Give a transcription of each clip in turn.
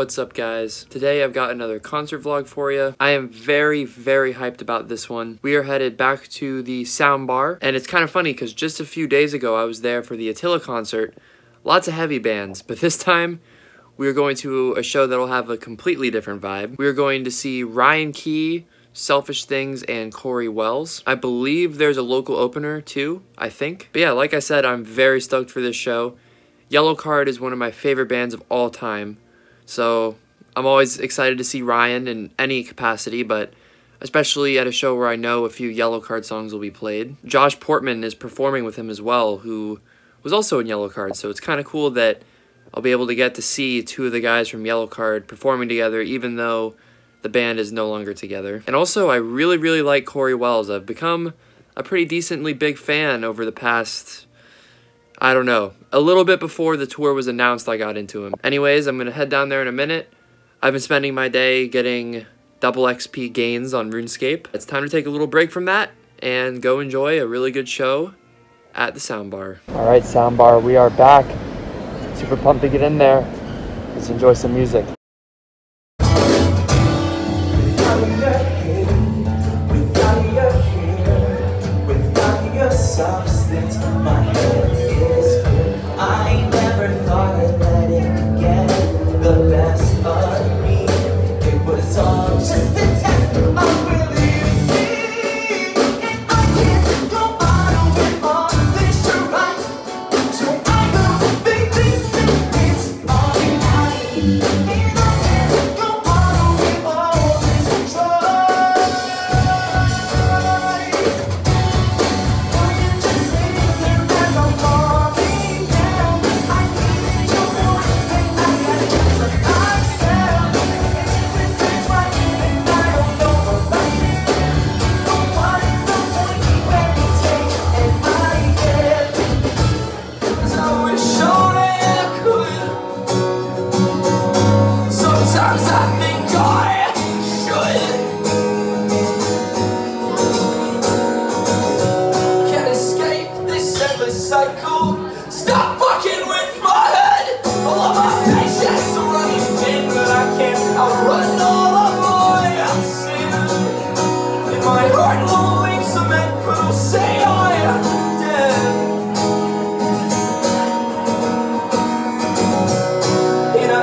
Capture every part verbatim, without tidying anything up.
What's up, guys? Today I've got another concert vlog for you. I am very, very hyped about this one. We are headed back to the Soundbar, and it's kind of funny because just a few days ago I was there for the Attila concert. Lots of heavy bands, but this time we are going to a show that'll have a completely different vibe. We are going to see Ryan Key, Selfish Things, and Cory Wells. I believe there's a local opener too, I think. But yeah, like I said, I'm very stoked for this show. Yellow Card is one of my favorite bands of all time. So I'm always excited to see Ryan in any capacity, but especially at a show where I know a few Yellow Card songs will be played. Josh Portman is performing with him as well, who was also in Yellow Card, so it's kind of cool that I'll be able to get to see two of the guys from Yellow Card performing together, even though the band is no longer together. And also, I really, really like Cory Wells. I've become a pretty decently big fan over the past, I don't know, a little bit before the tour was announced, I got into him. Anyways, I'm gonna head down there in a minute. I've been spending my day getting double X P gains on RuneScape. It's time to take a little break from that and go enjoy a really good show at the Soundbar. All right, Soundbar, we are back. Super pumped to get in there. Let's enjoy some music.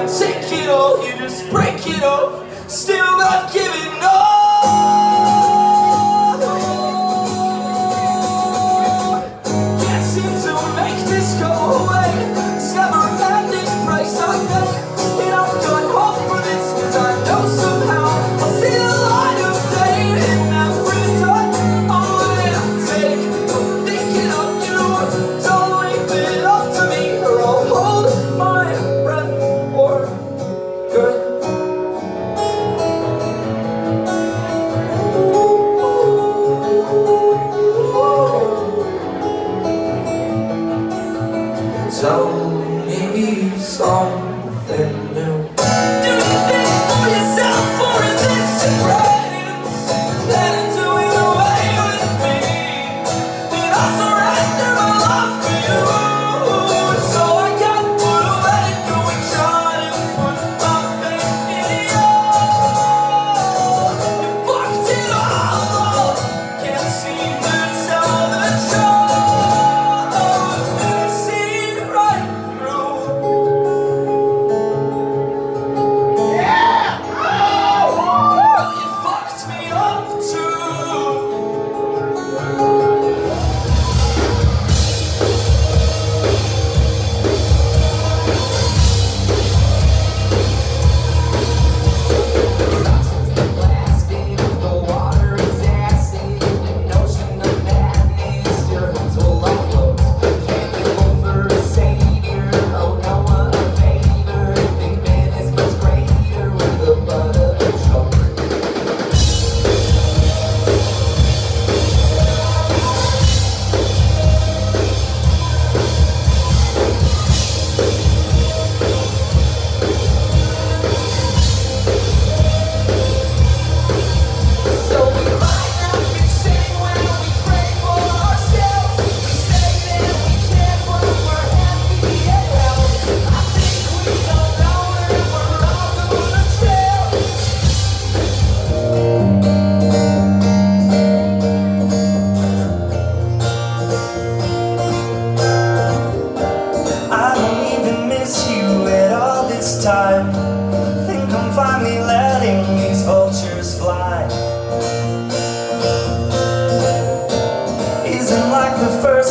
Take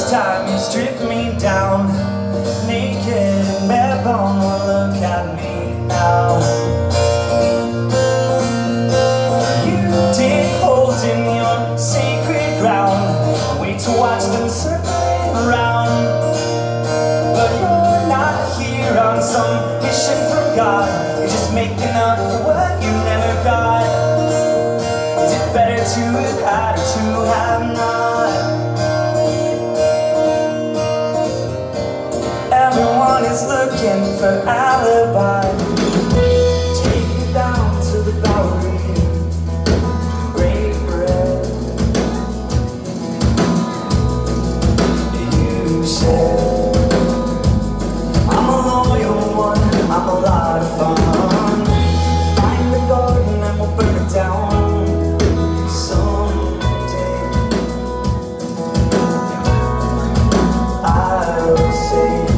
first time you stripped me down, naked and bare bone. Well, look at me now. You dig holes in your sacred ground, wait to watch them circling around. But you're not here on some mission from God, you're just making up for what you never got. Is it better to hide or to have not? Looking for alibi. Take me down to the Bowery, break bread. You said I'm a loyal one, I'm a lot of fun. Find the garden and we'll burn it down someday. I will say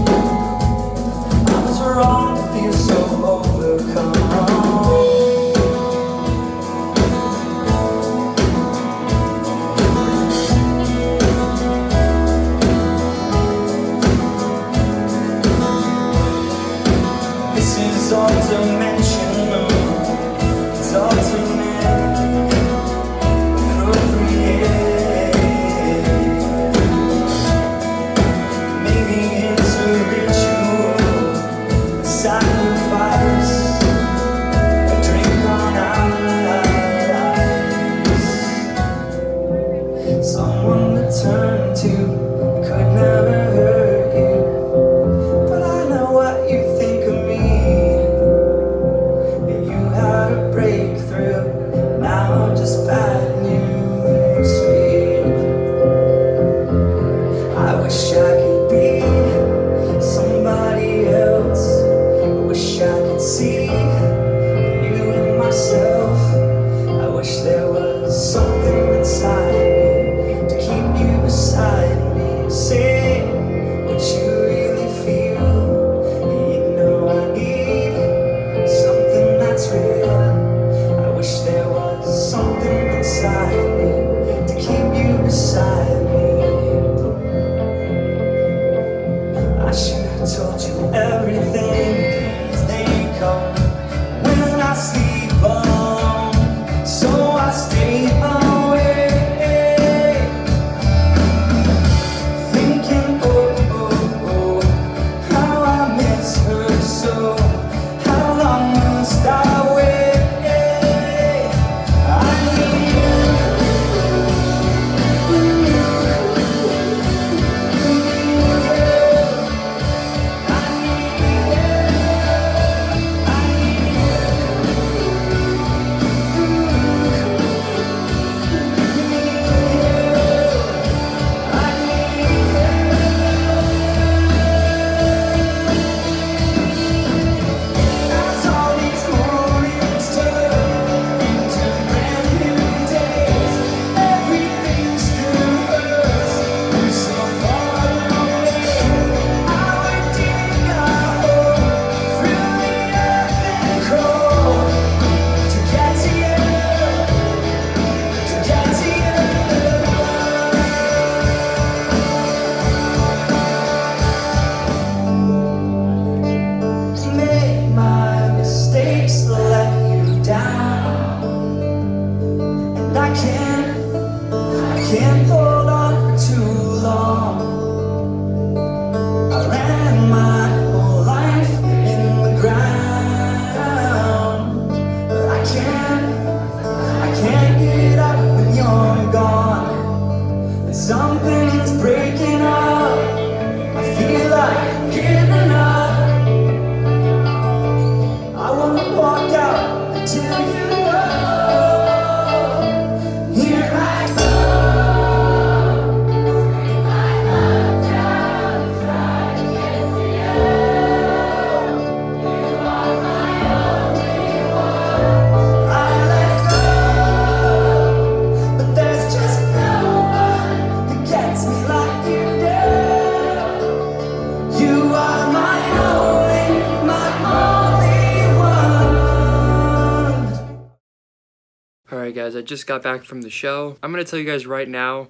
Alright guys, I just got back from the show. I'm gonna tell you guys right now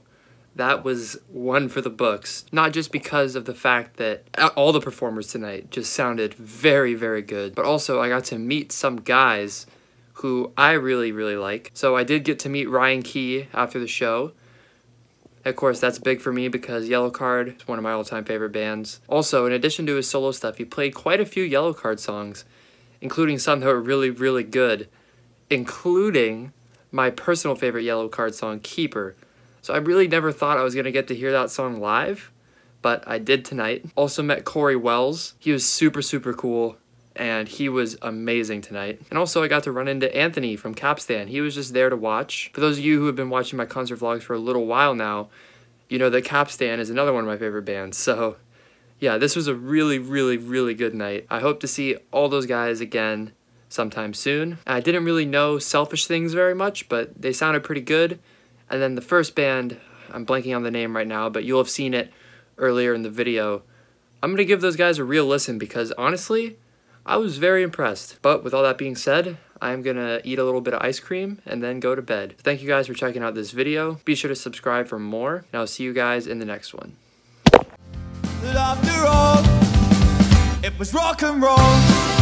that was one for the books, not just because of the fact that all the performers tonight just sounded very, very good, but also I got to meet some guys who I really, really like. So I did get to meet Ryan Key after the show. Of course, that's big for me because Yellow Card is one of my all-time favorite bands. Also, in addition to his solo stuff, he played quite a few Yellow Card songs, including some that were really, really good, including my personal favorite Yellow Card song, Keeper. So I really never thought I was going to get to hear that song live, but I did tonight. Also met Cory Wells. He was super, super cool, and he was amazing tonight. And also I got to run into Anthony from Capstan. He was just there to watch. For those of you who have been watching my concert vlogs for a little while now, you know that Capstan is another one of my favorite bands. So yeah, this was a really, really, really good night. I hope to see all those guys again sometime soon. I didn't really know Selfish Things very much, but they sounded pretty good. And then the first band, I'm blanking on the name right now, but you'll have seen it earlier in the video. I'm gonna give those guys a real listen because honestly, I was very impressed. But with all that being said, I'm gonna eat a little bit of ice cream and then go to bed. Thank you guys for checking out this video. Be sure to subscribe for more, and I'll see you guys in the next one. After all, it was rock and roll.